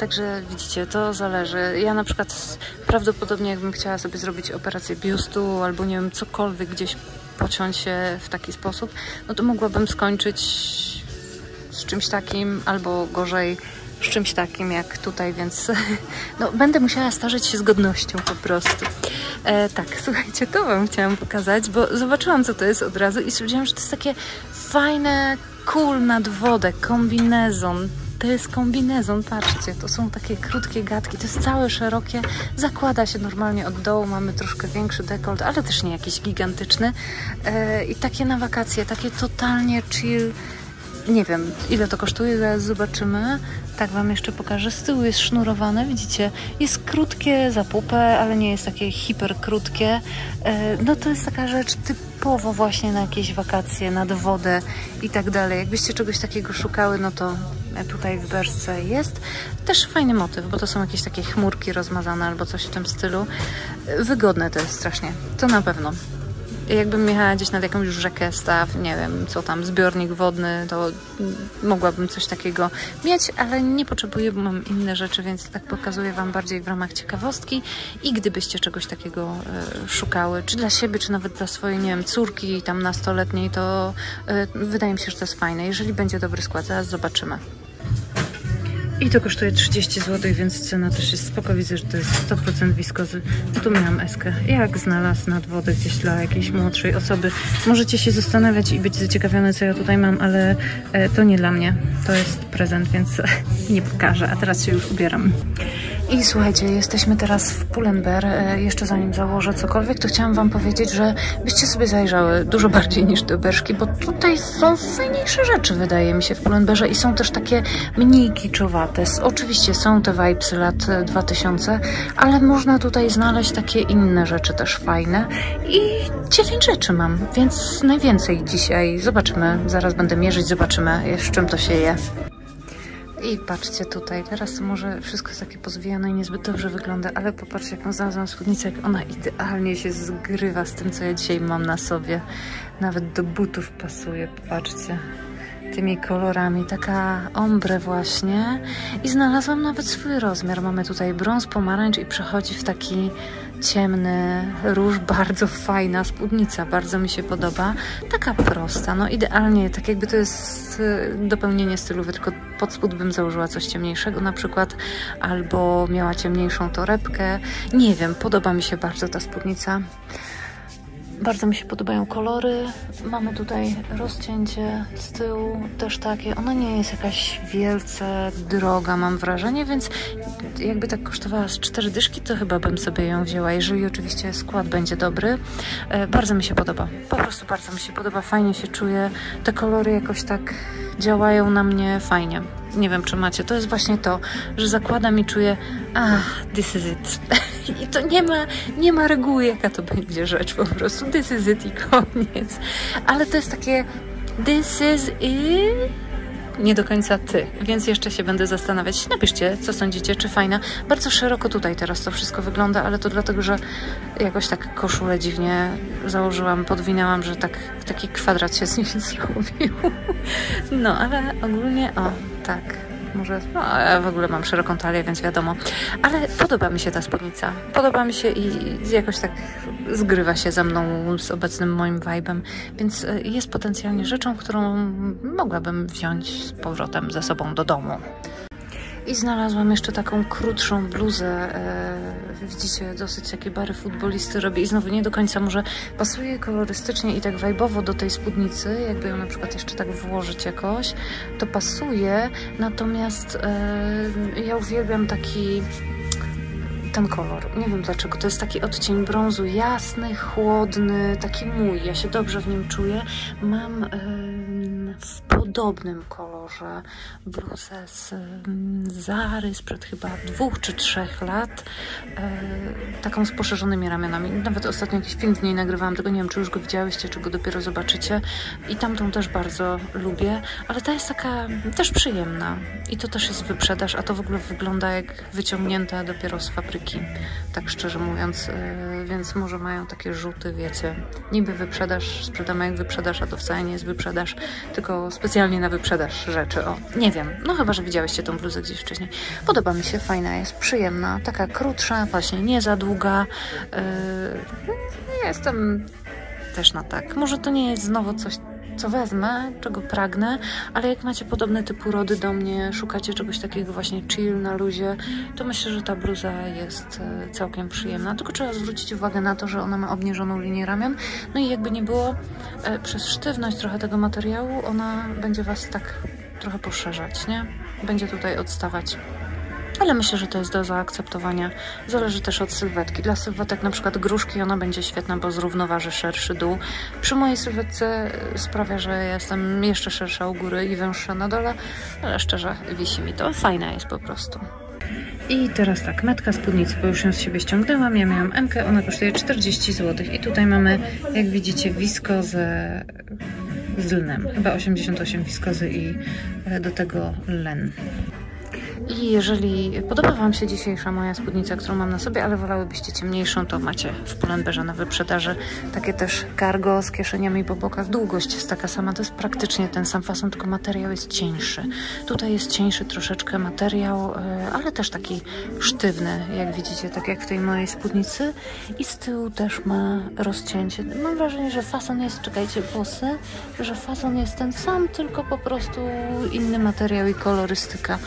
Także widzicie, to zależy. Ja na przykład prawdopodobnie jakbym chciała sobie zrobić operację biustu albo nie wiem, cokolwiek gdzieś pociąć się w taki sposób, no to mogłabym skończyć z czymś takim albo gorzej z czymś takim jak tutaj, więc no, będę musiała starzyć się z godnością po prostu. Tak, słuchajcie, to wam chciałam pokazać, bo zobaczyłam co to jest od razu i stwierdziłam, że to jest takie fajne, cool nadwodek, kombinezon. To jest kombinezon, patrzcie, to są takie krótkie gadki, to jest całe szerokie, zakłada się normalnie od dołu, mamy troszkę większy dekolt, ale też nie jakiś gigantyczny i takie na wakacje, takie totalnie chill. Nie wiem, ile to kosztuje, zaraz zobaczymy. Tak wam jeszcze pokażę. Z tyłu jest sznurowane, widzicie? Jest krótkie za pupę, ale nie jest takie hiper krótkie. No to jest taka rzecz typowo właśnie na jakieś wakacje, nad wodę i tak dalej. Jakbyście czegoś takiego szukały, no to tutaj w Bershce jest. Też fajny motyw, bo to są jakieś takie chmurki rozmazane albo coś w tym stylu. Wygodne to jest strasznie, to na pewno. Jakbym jechała gdzieś nad jakąś rzekę, staw, nie wiem, co tam, zbiornik wodny, to mogłabym coś takiego mieć, ale nie potrzebuję, bo mam inne rzeczy, więc tak pokazuję wam bardziej w ramach ciekawostki. I gdybyście czegoś takiego szukały, czy dla siebie, czy nawet dla swojej, nie wiem, córki tam nastoletniej, to wydaje mi się, że to jest fajne. Jeżeli będzie dobry skład, zaraz zobaczymy. I to kosztuje 30 zł, więc cena też jest spoko. Widzę, że to jest 100% wiskozy. Tu miałam eskę. Jak znalazł nad wodę gdzieś dla jakiejś młodszej osoby. Możecie się zastanawiać i być zaciekawione, co ja tutaj mam, ale to nie dla mnie. To jest prezent, więc nie pokażę. A teraz się już ubieram. I słuchajcie, jesteśmy teraz w Pull&Bear. Jeszcze zanim założę cokolwiek, to chciałam wam powiedzieć, że byście sobie zajrzały dużo bardziej niż do Bershki, bo tutaj są fajniejsze rzeczy, wydaje mi się, w Pull&Bearze i są też takie mniej kiczowate. Oczywiście są te vibesy lat 2000, ale można tutaj znaleźć takie inne rzeczy też fajne i 9 rzeczy mam, więc najwięcej dzisiaj. Zobaczymy, zaraz będę mierzyć, zobaczymy, z czym to się je. I patrzcie tutaj, teraz może wszystko jest takie pozwijane i niezbyt dobrze wygląda, ale popatrzcie, jaką znalazłam spódnicę, jak ona idealnie się zgrywa z tym, co ja dzisiaj mam na sobie. Nawet do butów pasuje, popatrzcie. Tymi kolorami, taka ombre właśnie i znalazłam nawet swój rozmiar. Mamy tutaj brąz, pomarańcz i przechodzi w taki ciemny róż. Bardzo fajna spódnica, bardzo mi się podoba. Taka prosta, no idealnie, tak jakby to jest dopełnienie stylu, tylko pod spód bym założyła coś ciemniejszego na przykład, albo miała ciemniejszą torebkę. Nie wiem, podoba mi się bardzo ta spódnica. Bardzo mi się podobają kolory. Mamy tutaj rozcięcie z tyłu, też takie. Ona nie jest jakaś wielce droga, mam wrażenie, więc jakby tak kosztowała z 4 dyszki, to chyba bym sobie ją wzięła, jeżeli oczywiście skład będzie dobry. Bardzo mi się podoba. Po prostu bardzo mi się podoba. Fajnie się czuję. Te kolory jakoś tak działają na mnie fajnie. Nie wiem, czy macie. To jest właśnie to, że zakładam i czuję, this is it. I to nie ma reguły, jaka to będzie rzecz, po prostu this is it i koniec. Ale to jest takie this is it, nie do końca ty, więc jeszcze się będę zastanawiać. Napiszcie, co sądzicie, czy fajna. Bardzo szeroko tutaj teraz to wszystko wygląda, ale to dlatego, że jakoś tak koszulę dziwnie założyłam, podwinęłam, że tak taki kwadrat się z nich zrobił. No, ale ogólnie, o, tak. Może, no ja w ogóle mam szeroką talię, więc wiadomo, ale podoba mi się ta spódnica, podoba mi się i jakoś tak zgrywa się ze mną z obecnym moim vibe'em, więc jest potencjalnie rzeczą, którą mogłabym wziąć z powrotem ze sobą do domu. I znalazłam jeszcze taką krótszą bluzę, widzicie, dosyć jakie bary futbolisty robi i znowu nie do końca może pasuje kolorystycznie i tak vibe'owo do tej spódnicy, jakby ją na przykład jeszcze tak włożyć jakoś, to pasuje, natomiast ja uwielbiam taki ten kolor. Nie wiem dlaczego. To jest taki odcień brązu jasny, chłodny, taki mój. Ja się dobrze w nim czuję. Mam w podobnym kolorze bluzę z Zary sprzed chyba 2 czy 3 lat. Taką z poszerzonymi ramionami. Nawet ostatnio jakiś film w niej nagrywałam. Tego nie wiem, czy już go widziałyście, czy go dopiero zobaczycie. I tamtą też bardzo lubię. Ale ta jest taka też przyjemna. I to też jest wyprzedaż, a to w ogóle wygląda jak wyciągnięta dopiero z fabryki. Tak szczerze mówiąc, więc może mają takie rzuty, wiecie, niby wyprzedaż, sprzedamy jak wyprzedaż, a to wcale nie jest wyprzedaż, tylko specjalnie na wyprzedaż rzeczy, o, nie wiem, no chyba, że widziałyście tą bluzę gdzieś wcześniej. Podoba mi się, fajna jest, przyjemna, taka krótsza, właśnie nie za długa, jestem też na tak, może to nie jest znowu coś, co wezmę, czego pragnę, ale jak macie podobne typu urody do mnie, szukacie czegoś takiego właśnie chill, na luzie, to myślę, że ta bluza jest całkiem przyjemna. Tylko trzeba zwrócić uwagę na to, że ona ma obniżoną linię ramion, no i jakby nie było, przez sztywność trochę tego materiału ona będzie was tak trochę poszerzać, nie? będzie tutaj odstawać. Ale myślę, że to jest do zaakceptowania. Zależy też od sylwetki. Dla sylwetek na przykład gruszki, ona będzie świetna, bo zrównoważy szerszy dół. Przy mojej sylwetce sprawia, że jestem jeszcze szersza u góry i węższa na dole, ale szczerze wisi mi to. Fajna jest po prostu. I teraz tak, metka spódnicy, bo już ją z siebie ściągnęłam. Ja miałam M-kę, ona kosztuje 40 zł. I tutaj mamy, jak widzicie, wiskozę z lnem. Chyba 88 wiskozy i do tego len. I jeżeli podoba Wam się dzisiejsza moja spódnica, którą mam na sobie, ale wolałybyście ciemniejszą, to macie w Pull&Bearze na wyprzedaży takie też cargo z kieszeniami po bokach. Długość jest taka sama, to jest praktycznie ten sam fason, tylko materiał jest cieńszy. Tutaj jest cieńszy troszeczkę materiał, ale też taki sztywny, jak widzicie, tak jak w tej mojej spódnicy. I z tyłu też ma rozcięcie. Mam wrażenie, że fason jest, czekajcie, włosy, że fason jest ten sam, tylko po prostu inny materiał i kolorystyka.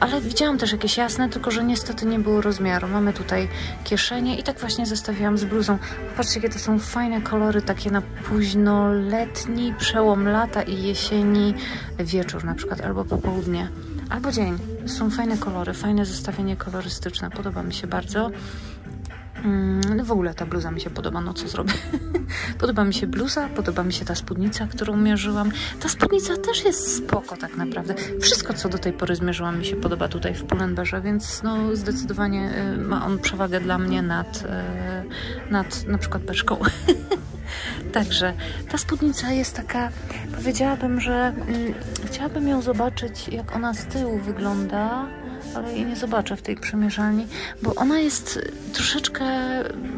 Ale widziałam też jakieś jasne, tylko że niestety nie było rozmiaru. Mamy tutaj kieszenie i tak właśnie zestawiłam z bluzą. Patrzcie, jakie to są fajne kolory, takie na późnoletni, przełom lata i jesieni, wieczór na przykład, albo popołudnie, albo dzień. Są fajne kolory, fajne zestawienie kolorystyczne, podoba mi się bardzo. No w ogóle ta bluza mi się podoba, no co zrobię? Podoba mi się bluza, podoba mi się ta spódnica, którą mierzyłam. Ta spódnica też jest spoko tak naprawdę. Wszystko, co do tej pory zmierzyłam, mi się podoba tutaj w Pull&Bearze, więc no zdecydowanie ma on przewagę dla mnie nad na przykład Bershką. Także ta spódnica jest taka, powiedziałabym, że chciałabym ją zobaczyć, jak ona z tyłu wygląda, ale jej nie zobaczę w tej przymierzalni, bo ona jest troszeczkę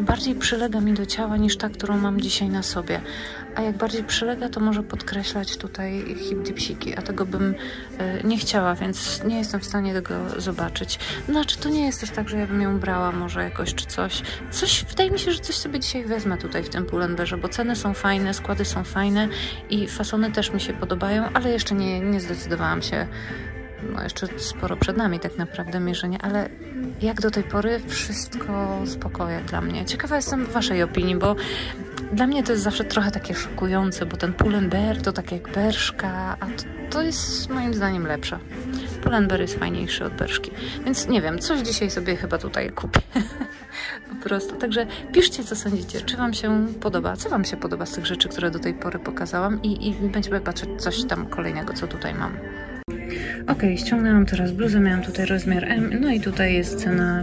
bardziej przylega mi do ciała niż ta, którą mam dzisiaj na sobie. A jak bardziej przylega, to może podkreślać tutaj hip-dipsiki, a tego bym nie chciała, więc nie jestem w stanie tego zobaczyć. Znaczy, to nie jest też tak, że ja bym ją brała może jakoś czy coś. Wydaje mi się, że coś sobie dzisiaj wezmę tutaj w tym Pull&Bearze, bo ceny są fajne, składy są fajne i fasony też mi się podobają, ale jeszcze nie zdecydowałam się. No jeszcze sporo przed nami tak naprawdę mierzenie, ale jak do tej pory wszystko spokojnie dla mnie. Ciekawa jestem Waszej opinii, bo dla mnie to jest zawsze trochę takie szokujące, bo ten Pull&Bear to tak jak Bershka, a to jest moim zdaniem lepsze. Pull&Bear jest fajniejszy od Bershki, więc nie wiem, coś dzisiaj sobie chyba tutaj kupię. Po prostu. Także piszcie, co sądzicie, czy Wam się podoba, co Wam się podoba z tych rzeczy, które do tej pory pokazałam i będziemy patrzeć coś tam kolejnego, co tutaj mam. Ok, ściągnęłam teraz bluzę, miałam tutaj rozmiar M, no i tutaj jest cena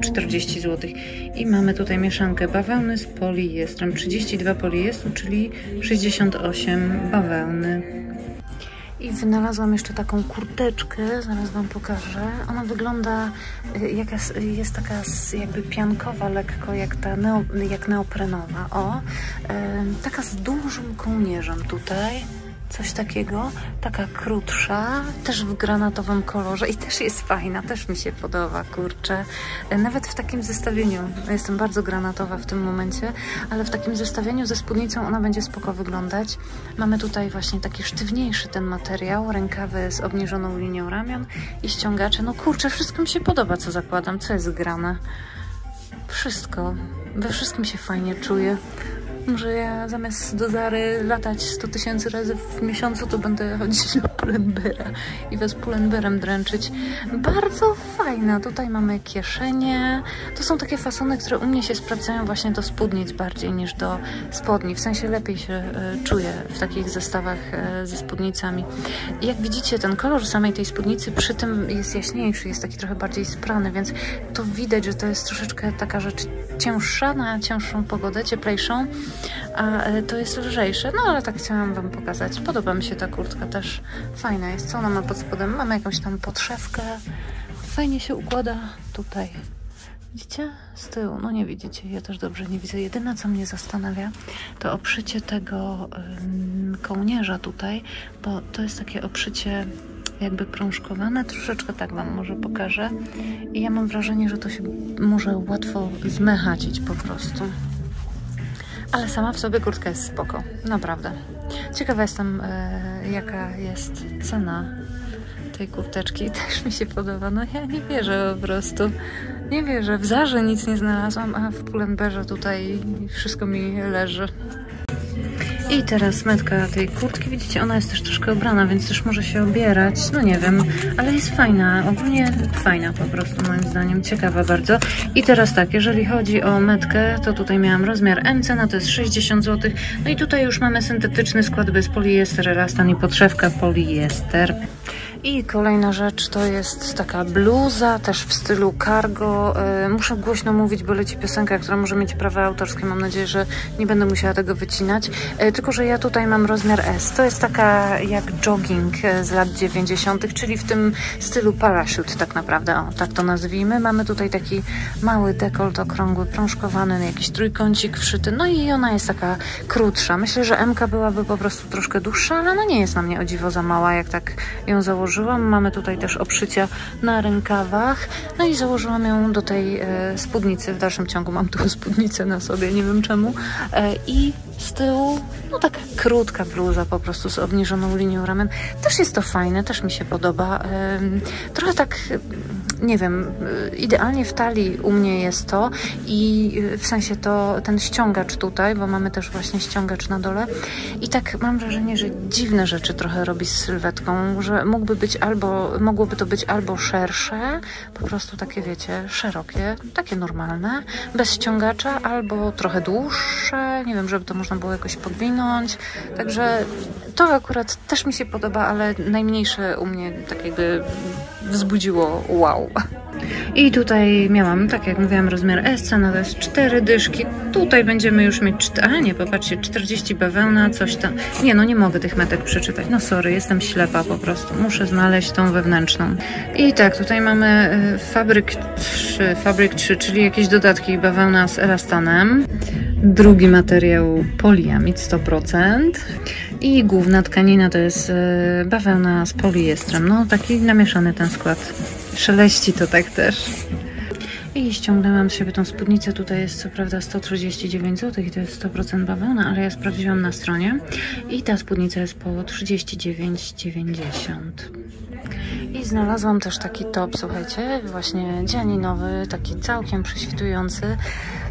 40 zł. I mamy tutaj mieszankę bawełny z poliestrem, 32 poliestru, czyli 68 bawełny. I wynalazłam jeszcze taką kurteczkę, zaraz Wam pokażę. Ona wygląda, jest taka jakby piankowa lekko, jak neoprenowa, o. Taka z dużym kołnierzem tutaj. Coś takiego, taka krótsza, też w granatowym kolorze i też jest fajna, też mi się podoba, kurczę. Nawet w takim zestawieniu, jestem bardzo granatowa w tym momencie, ale w takim zestawieniu ze spódnicą ona będzie spoko wyglądać. Mamy tutaj właśnie taki sztywniejszy ten materiał, rękawy z obniżoną linią ramion i ściągacze. No kurczę, wszystko mi się podoba, co zakładam, co jest grane. Wszystko, we wszystkim się fajnie czuję. Może ja zamiast do Zary latać 100 000 razy w miesiącu, to będę chodzić do Pull&Beara i was Pull&Bearem dręczyć. Bardzo fajna. Tutaj mamy kieszenie. To są takie fasony, które u mnie się sprawdzają właśnie do spódnic bardziej niż do spodni. W sensie lepiej się czuję w takich zestawach ze spódnicami. I jak widzicie, ten kolor samej tej spódnicy przy tym jest jaśniejszy, jest taki trochę bardziej sprany, więc to widać, że to jest troszeczkę taka rzecz cięższa, na cięższą pogodę, cieplejszą. A to jest lżejsze, no ale tak chciałam Wam pokazać. Podoba mi się ta kurtka też. Fajna jest, co ona ma pod spodem? Mamy jakąś tam podszewkę. Fajnie się układa tutaj. Widzicie? Z tyłu. No nie widzicie, ja też dobrze nie widzę. Jedyne, co mnie zastanawia, to obszycie tego kołnierza tutaj, bo to jest takie obszycie jakby prążkowane. Troszeczkę tak Wam może pokażę. I ja mam wrażenie, że to się może łatwo zmechacić po prostu. Ale sama w sobie kurtka jest spoko, naprawdę. Ciekawa jestem, jaka jest cena tej kurteczki. Też mi się podoba, no ja nie wierzę po prostu. Nie wierzę, w Zarze nic nie znalazłam, a w Pull&Bearze tutaj wszystko mi leży. I teraz metka tej kurtki, widzicie, ona jest też troszkę ubrana, więc też może się obierać, no nie wiem, ale jest fajna, ogólnie fajna po prostu moim zdaniem, ciekawa bardzo. I teraz tak, jeżeli chodzi o metkę, to tutaj miałam rozmiar M, cena to jest 60 zł, no i tutaj już mamy syntetyczny skład, bez poliester, elastan i podszewka poliester. I kolejna rzecz to jest taka bluza, też w stylu cargo. Muszę głośno mówić, bo leci piosenka, która może mieć prawa autorskie. Mam nadzieję, że nie będę musiała tego wycinać. Tylko że ja tutaj mam rozmiar S. To jest taka jak jogging z lat 90., czyli w tym stylu parachute tak naprawdę. O, tak to nazwijmy. Mamy tutaj taki mały dekolt okrągły, prążkowany, na jakiś trójkącik wszyty. No i ona jest taka krótsza. Myślę, że M-ka byłaby po prostu troszkę dłuższa, ale no nie jest na mnie o dziwo za mała, jak tak ją założyłam. Mamy tutaj też obszycia na rękawach, no i założyłam ją do tej spódnicy, w dalszym ciągu mam tu spódnicę na sobie, nie wiem czemu, i z tyłu no taka krótka bluza po prostu z obniżoną linią ramion, też jest to fajne, też mi się podoba, trochę tak, nie wiem, idealnie w talii u mnie jest to i w sensie to ten ściągacz tutaj, bo mamy też właśnie ściągacz na dole i tak mam wrażenie, że dziwne rzeczy trochę robi z sylwetką, że mogłoby to być albo szersze, po prostu takie, wiecie, szerokie, takie normalne, bez ściągacza, albo trochę dłuższe, nie wiem, żeby to można było jakoś podwinąć, także to akurat też mi się podoba, ale najmniejsze u mnie tak jakby wzbudziło wow. I tutaj miałam, tak jak mówiłam, rozmiar S, cena to jest 4 dyszki. Tutaj będziemy już mieć, a nie, popatrzcie, 40 bawełna, coś tam. Nie, no nie mogę tych metek przeczytać, no sorry, jestem ślepa po prostu, muszę znaleźć tą wewnętrzną. I tak, tutaj mamy fabryk 3, czyli jakieś dodatki, bawełna z elastanem. Drugi materiał poliamid 100% i główna tkanina to jest bawełna z poliestrem, no taki namieszany ten skład, szeleści to tak też. I ściągnęłam z siebie tą spódnicę, tutaj jest co prawda 139 zł i to jest 100% bawełna, ale ja sprawdziłam na stronie i ta spódnica jest po 39,90. I znalazłam też taki top, słuchajcie, właśnie dzianinowy, taki całkiem prześwitujący.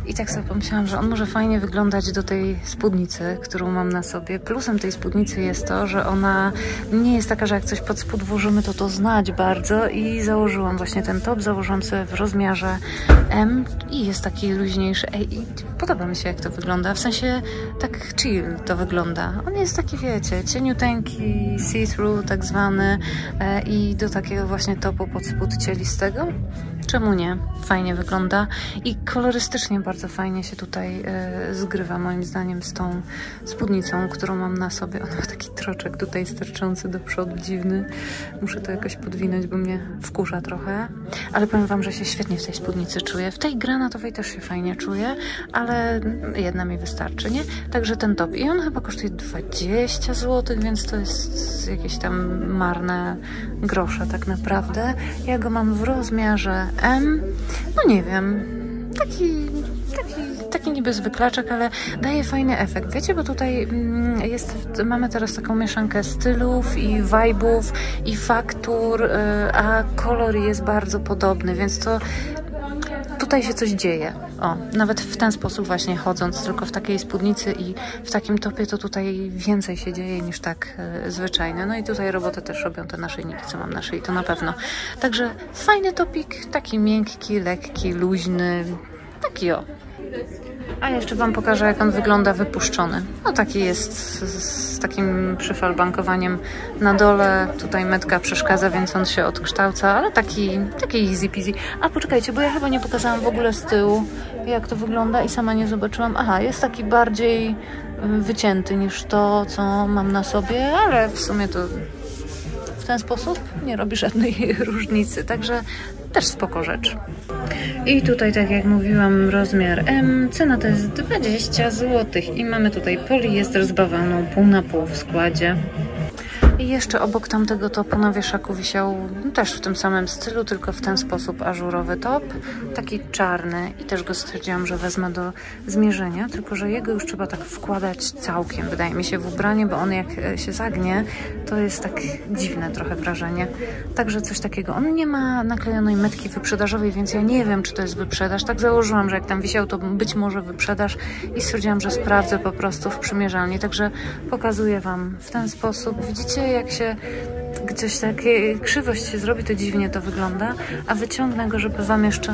I tak sobie pomyślałam, że on może fajnie wyglądać do tej spódnicy, którą mam na sobie. Plusem tej spódnicy jest to, że ona nie jest taka, że jak coś pod spód włożymy, to to znać bardzo. I założyłam właśnie ten top, założyłam sobie w rozmiarze M i jest taki luźniejszy. Ej, i podoba mi się, jak to wygląda, w sensie tak chill to wygląda. On jest taki, wiecie, cieniuteńki, see-through tak zwany i do takiego właśnie topu pod spód cielistego. Czemu nie? Fajnie wygląda i kolorystycznie bardzo fajnie się tutaj zgrywa moim zdaniem z tą spódnicą, którą mam na sobie. Ona ma taki troczek tutaj sterczący do przodu, dziwny. Muszę to jakoś podwinąć, bo mnie wkurza trochę. Ale powiem wam, że się świetnie w tej spódnicy czuję. W tej granatowej też się fajnie czuję, ale jedna mi wystarczy, nie? Także ten top. I on chyba kosztuje 20 zł, więc to jest jakieś tam marne grosze tak naprawdę. Ja go mam w rozmiarze M, no nie wiem, taki niby zwyklaczek, ale daje fajny efekt, wiecie, bo tutaj mamy teraz taką mieszankę stylów i vibe'ów i faktur, a kolor jest bardzo podobny, więc to tutaj się coś dzieje. O, nawet w ten sposób właśnie chodząc, tylko w takiej spódnicy i w takim topie to tutaj więcej się dzieje niż tak zwyczajne. No i tutaj robotę też robią te naszyjniki, co mam na szyi, to na pewno. Także fajny topik, taki miękki, lekki, luźny, taki o. A jeszcze wam pokażę, jak on wygląda wypuszczony. No taki jest z takim przyfalbankowaniem na dole. Tutaj metka przeszkadza, więc on się odkształca, ale taki easy peasy. A poczekajcie, bo ja chyba nie pokazałam w ogóle z tyłu, jak to wygląda i sama nie zobaczyłam. Aha, jest taki bardziej wycięty niż to, co mam na sobie, ale w sumie to w ten sposób nie robi żadnej różnicy. Także też spoko rzecz. I tutaj, tak jak mówiłam, rozmiar M, cena to jest 20 zł i mamy tutaj poliester z bawełną pół na pół w składzie. I jeszcze obok tamtego topu na wieszaku wisiał też w tym samym stylu, tylko w ten sposób ażurowy top, taki czarny i też go stwierdziłam, że wezmę do zmierzenia, tylko że jego już trzeba tak wkładać całkiem, wydaje mi się, w ubranie, bo on jak się zagnie, to jest tak dziwne trochę wrażenie. Także coś takiego. On nie ma naklejonej metki wyprzedażowej, więc ja nie wiem, czy to jest wyprzedaż. Tak założyłam, że jak tam wisiał, to być może wyprzedaż i stwierdziłam, że sprawdzę po prostu w przymierzalni. Także pokazuję Wam w ten sposób. Widzicie, jak się coś takie krzywość się zrobi, to dziwnie to wygląda, a wyciągnę go, żeby Wam jeszcze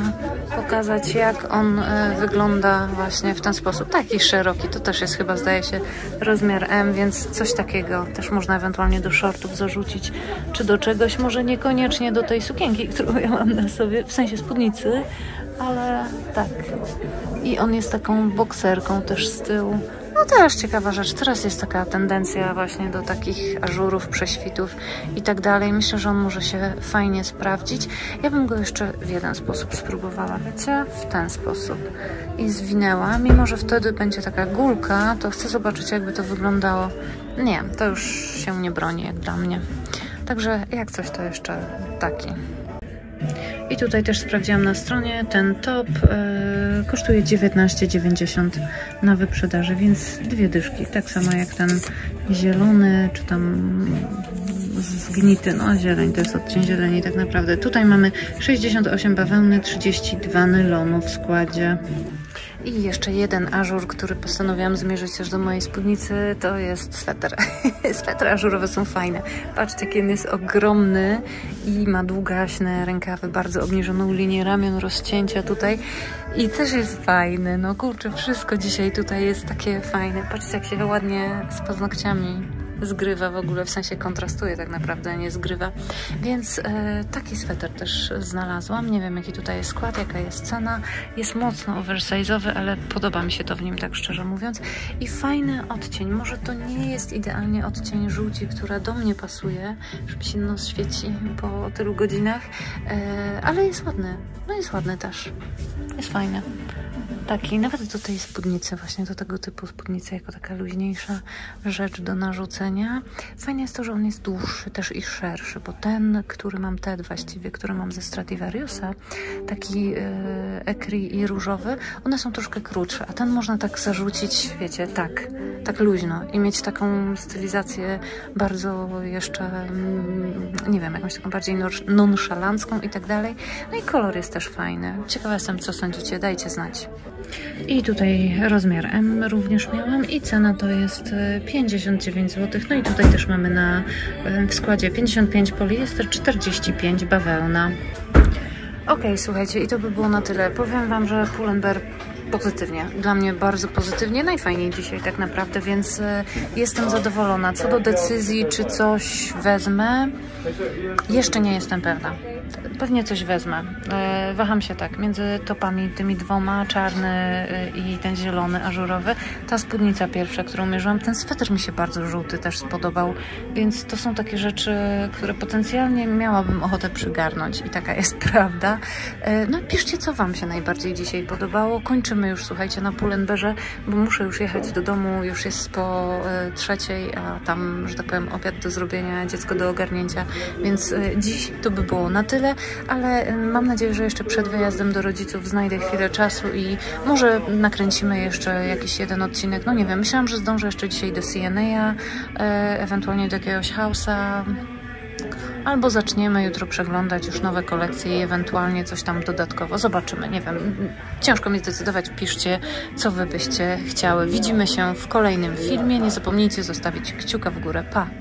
pokazać, jak on wygląda właśnie w ten sposób. Taki szeroki, to też jest chyba, zdaje się, rozmiar M, więc coś takiego też można ewentualnie do shortów zarzucić, czy do czegoś, może niekoniecznie do tej sukienki, którą ja mam na sobie, w sensie spódnicy, ale tak. I on jest taką bokserką też z tyłu. No też ciekawa rzecz, teraz jest taka tendencja właśnie do takich ażurów, prześwitów i tak dalej. Myślę, że on może się fajnie sprawdzić. Ja bym go jeszcze w jeden sposób spróbowała, wiecie? W ten sposób. I zwinęła, mimo że wtedy będzie taka gulka, to chcę zobaczyć, jakby to wyglądało. Nie, to już się nie broni jak dla mnie. Także jak coś, to jeszcze taki. I tutaj też sprawdziłam na stronie, ten top kosztuje 19,90 na wyprzedaży, więc 2 dyszki, tak samo jak ten zielony, czy tam zgnity, no zieleń, to jest odcień zieleni tak naprawdę. Tutaj mamy 68 bawełny, 32 nylonu w składzie. I jeszcze jeden ażur, który postanowiłam zmierzyć też do mojej spódnicy, to jest sweter. Swetry ażurowe są fajne. Patrzcie, jaki on jest ogromny i ma długaśne rękawy, bardzo obniżoną linię ramion, rozcięcia tutaj. I też jest fajny. No kurczę, wszystko dzisiaj tutaj jest takie fajne. Patrzcie, jak się ładnie z paznokciami zgrywa w ogóle, w sensie kontrastuje tak naprawdę, nie zgrywa. Więc taki sweter też znalazłam. Nie wiem, jaki tutaj jest skład, jaka jest cena. Jest mocno oversize'owy, ale podoba mi się to w nim, tak szczerze mówiąc. I fajny odcień. Może to nie jest idealnie odcień żółci, która do mnie pasuje, żeby się nos świeci po tylu godzinach, ale jest ładny. No jest ładny też. Jest fajny. Taki, nawet do tej spódnicy, właśnie do tego typu spódnicy, jako taka luźniejsza rzecz do narzucenia. Fajne jest to, że on jest dłuższy też i szerszy, bo ten, który mam, ten właściwie, który mam ze Stradivariusa, taki ekri i różowy, one są troszkę krótsze, a ten można tak zarzucić, wiecie, tak luźno i mieć taką stylizację bardzo jeszcze, nie wiem, jakąś taką bardziej nonszalancką i tak dalej. No i kolor jest też fajny. Ciekawa jestem, co sądzicie, dajcie znać. I tutaj rozmiar M również miałam i cena to jest 59 zł. No i tutaj też mamy na w składzie 55 poliester, 45 bawełna. Ok, słuchajcie, i to by było na tyle. Powiem Wam, że Pull&Bear pozytywnie. Dla mnie bardzo pozytywnie, najfajniej dzisiaj tak naprawdę, więc jestem zadowolona. Co do decyzji, czy coś wezmę, jeszcze nie jestem pewna. Pewnie coś wezmę. Waham się tak, między topami tymi dwoma, czarny i ten zielony, ażurowy. Ta spódnica pierwsza, którą mierzyłam, ten sweter mi się bardzo żółty też spodobał, więc to są takie rzeczy, które potencjalnie miałabym ochotę przygarnąć i taka jest prawda. No i piszcie, co Wam się najbardziej dzisiaj podobało. Kończymy już, słuchajcie, na Pull&Bearze, bo muszę już jechać do domu, już jest po 3:00, a tam, że tak powiem, obiad do zrobienia, dziecko do ogarnięcia, więc dziś to by było na tyle. Ale mam nadzieję, że jeszcze przed wyjazdem do rodziców znajdę chwilę czasu i może nakręcimy jeszcze jakiś jeden odcinek. No nie wiem, myślałam, że zdążę jeszcze dzisiaj do Sieny, ewentualnie do jakiegoś house'a. Albo zaczniemy jutro przeglądać już nowe kolekcje i ewentualnie coś tam dodatkowo. Zobaczymy, nie wiem. Ciężko mi zdecydować. Piszcie, co Wy byście chciały. Widzimy się w kolejnym filmie. Nie zapomnijcie zostawić kciuka w górę. Pa!